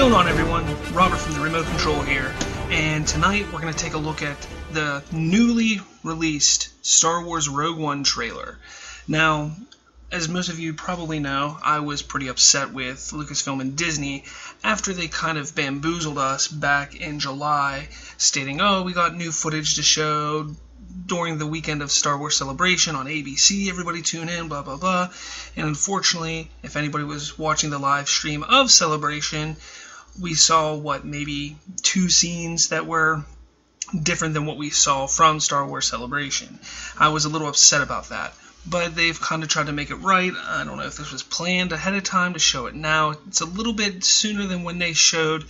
going on, everyone? Robert from The Remote Control here, and tonight we're going to take a look at the newly released Star Wars Rogue One trailer. Now, as most of you probably know, I was pretty upset with Lucasfilm and Disney after they kind of bamboozled us back in July, stating, oh, we got new footage to show during the weekend of Star Wars Celebration on ABC, everybody tune in, blah, blah, blah. And unfortunately, if anybody was watching the live stream of Celebration, we saw, what, maybe two scenes that were different than what we saw from Star Wars Celebration. I was a little upset about that, but they've kind of tried to make it right. I don't know if this was planned ahead of time to show it now. It's a little bit sooner than when they showed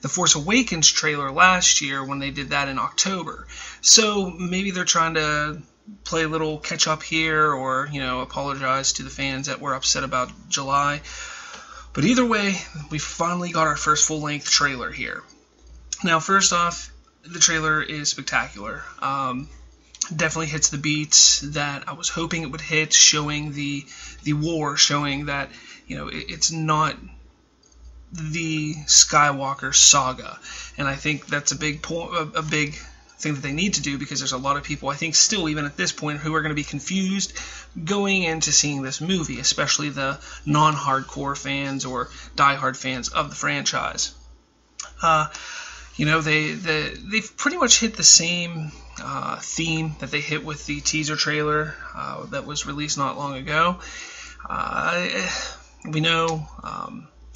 The Force Awakens trailer last year when they did that in October. So maybe they're trying to play a little catch up here, or, you know, apologize to the fans that were upset about July. But either way, we finally got our first full-length trailer here. Now, first off, the trailer is spectacular. Definitely hits the beats that I was hoping it would hit, showing the war, showing that, you know, it's not the Skywalker saga, and I think that's a big point, a big thing that they need to do, because there's a lot of people, I think, still even at this point, who are going to be confused going into seeing this movie, especially the non-hardcore fans or die-hard fans of the franchise. You know, they've pretty much hit the same theme that they hit with the teaser trailer that was released not long ago. We know.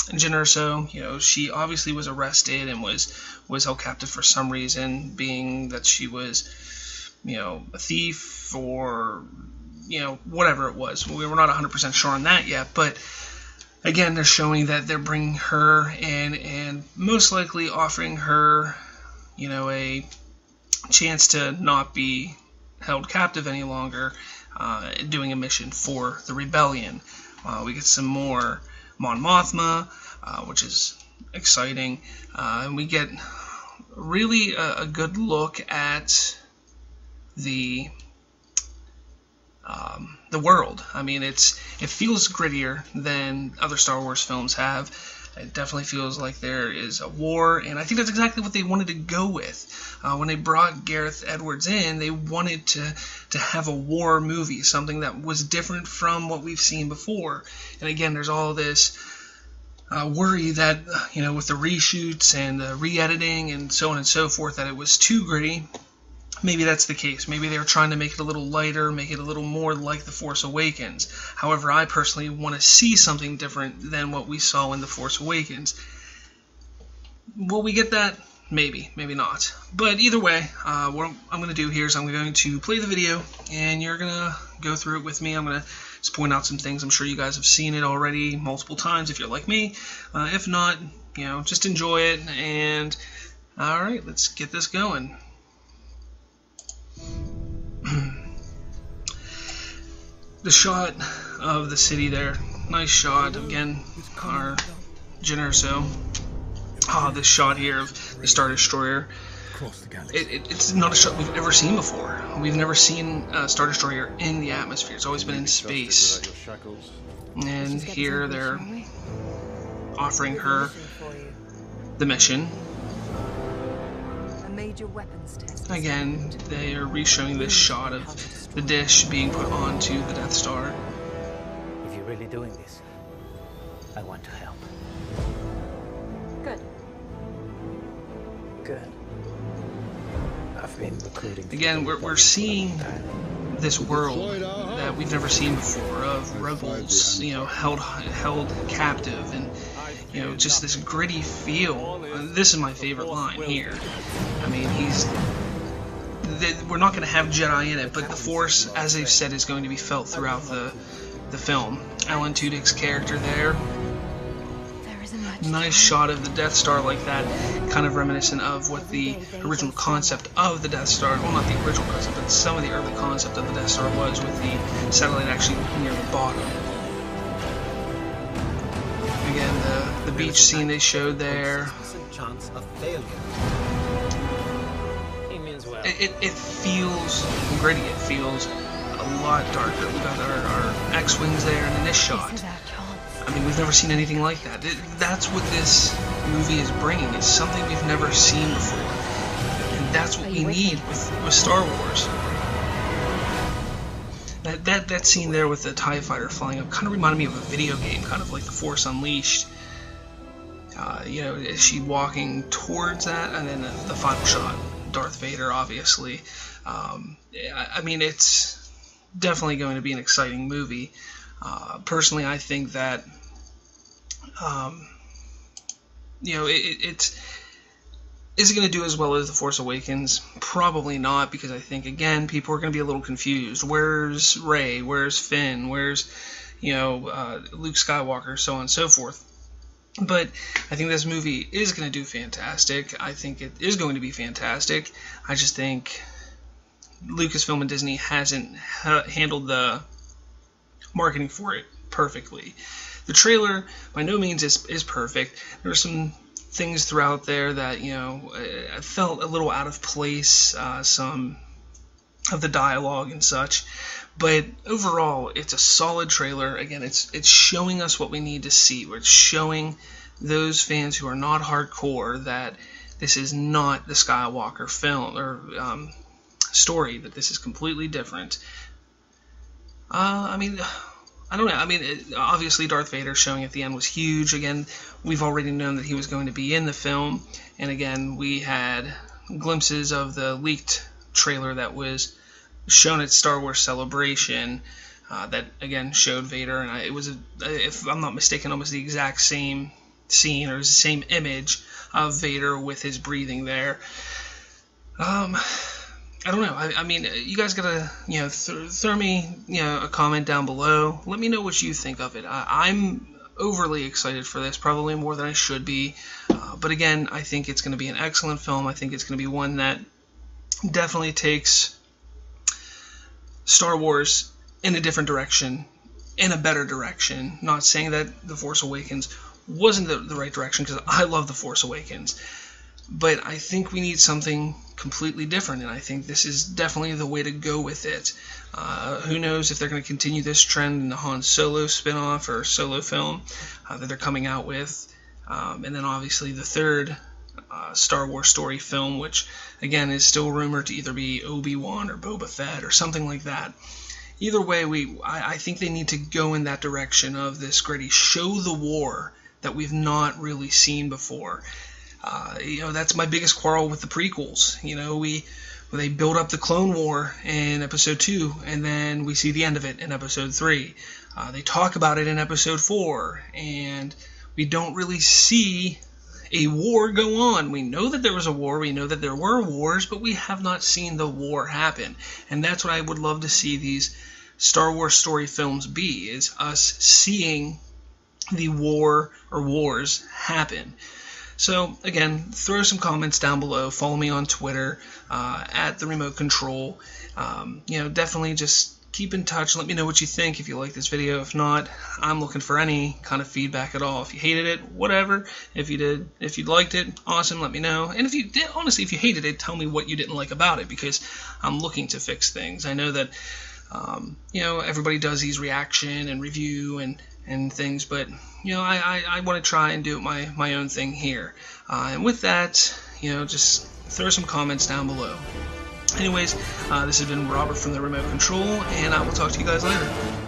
Jyn Erso, you know, she obviously was arrested and was held captive for some reason, being that she was, you know, a thief or, you know, whatever it was. We were not 100% sure on that yet, but again, they're showing that they're bringing her in and most likely offering her, you know, a chance to not be held captive any longer, doing a mission for the rebellion. We get some more Mon Mothma, which is exciting, and we get really a good look at the world. I mean, it feels grittier than other Star Wars films have. It definitely feels like there is a war, and I think that's exactly what they wanted to go with. When they brought Gareth Edwards in, they wanted to have a war movie, something that was different from what we've seen before. And again, there's all this worry that, you know, with the reshoots and the re-editing and so on and so forth, that it was too gritty. Maybe that's the case. Maybe they were trying to make it a little lighter, make it a little more like The Force Awakens. However, I personally want to see something different than what we saw in The Force Awakens. Will we get that? Maybe. Maybe not. But either way, what I'm going to do here is I'm going to play the video, and you're going to go through it with me. I'm going to just point out some things. I'm sure you guys have seen it already multiple times if you're like me. If not, you know, just enjoy it. And all right, let's get this going. The shot of the city there, nice shot. Again, our Jyn Erso. Ah, this shot here of the Star Destroyer. It's not a shot we've ever seen before. We've never seen a Star Destroyer in the atmosphere. It's always been in space. And here they're offering her the mission. Again, they are re-showing this shot of the dish being put onto the Death Star. If you're really doing this, I want to help. Good. Good. I've been recruiting. Again, we're seeing this world that we've never seen before of rebels, you know, held captive, and, you know, just this gritty feel. This is my favorite line here. I mean, we're not going to have Jedi in it, but the Force, as they've said, is going to be felt throughout the film. Alan Tudyk's character there. Nice shot of the Death Star like that, kind of reminiscent of what the original concept of the Death Star, well, not the original concept, but some of the early concept of the Death Star was, with the satellite actually near the bottom. Again, the beach scene they showed there. It feels gritty, it feels a lot darker. We got our X-Wings there, and in this shot, I mean, we've never seen anything like that. That's what this movie is bringing. It's something we've never seen before. And that's what we need with Star Wars. That scene there with the TIE fighter flying up kind of reminded me of a video game, kind of like The Force Unleashed. You know, is she walking towards that? And then the final shot, Darth Vader, obviously. I mean, it's definitely going to be an exciting movie. Personally, I think that, you know, is it going to do as well as The Force Awakens? Probably not, because I think, again, people are going to be a little confused. Where's Rey? Where's Finn? Where's, you know, Luke Skywalker? So on and so forth. But I think this movie is going to do fantastic. I think it is going to be fantastic. I just think Lucasfilm and Disney hasn't handled the marketing for it perfectly. The trailer, by no means, is perfect. There are some things throughout there that, you know, I felt a little out of place, some of the dialogue and such. But overall, it's a solid trailer. Again, it's showing us what we need to see. It's showing those fans who are not hardcore that this is not the Skywalker film or story, that this is completely different. I mean, I don't know. I mean, obviously Darth Vader showing at the end was huge. Again, we've already known that he was going to be in the film. And again, we had glimpses of the leaked trailer that was shown at Star Wars Celebration that, again, showed Vader. And it was, if I'm not mistaken, almost the exact same scene or the same image of Vader with his breathing there. I don't know. I mean, you guys gotta, you know, throw me, you know, a comment down below. Let me know what you think of it. I'm overly excited for this, probably more than I should be. But again, I think it's going to be an excellent film. I think it's going to be one that definitely takes Star Wars in a different direction, in a better direction. Not saying that The Force Awakens wasn't the right direction, because I love The Force Awakens. But I think we need something completely different, and I think this is definitely the way to go with it. Who knows if they're going to continue this trend in the Han Solo spinoff or solo film that they're coming out with. And then obviously the third Star Wars story film, which again is still rumored to either be Obi-Wan or Boba Fett or something like that. Either way, I think they need to go in that direction of this gritty, show the war that we've not really seen before. You know, that's my biggest quarrel with the prequels. You know, they build up the Clone War in Episode 2, and then we see the end of it in Episode 3. They talk about it in Episode 4, and we don't really see a war go on. We know that there was a war, we know that there were wars, but we have not seen the war happen. And that's what I would love to see these Star Wars story films be, is us seeing the war or wars happen. So, again, throw some comments down below. Follow me on Twitter, at The Remote Control. You know, definitely just keep in touch. Let me know what you think, if you like this video. If not, I'm looking for any kind of feedback at all. If you hated it, whatever. If you did, if you liked it, awesome, let me know. And if you did, honestly, if you hated it, tell me what you didn't like about it, because I'm looking to fix things. I know that, you know, everybody does these reaction and review and things, but you know, I want to try and do my own thing here. And with that, you know, just throw some comments down below. Anyways, this has been Robert from The Remote Control, and I will talk to you guys later.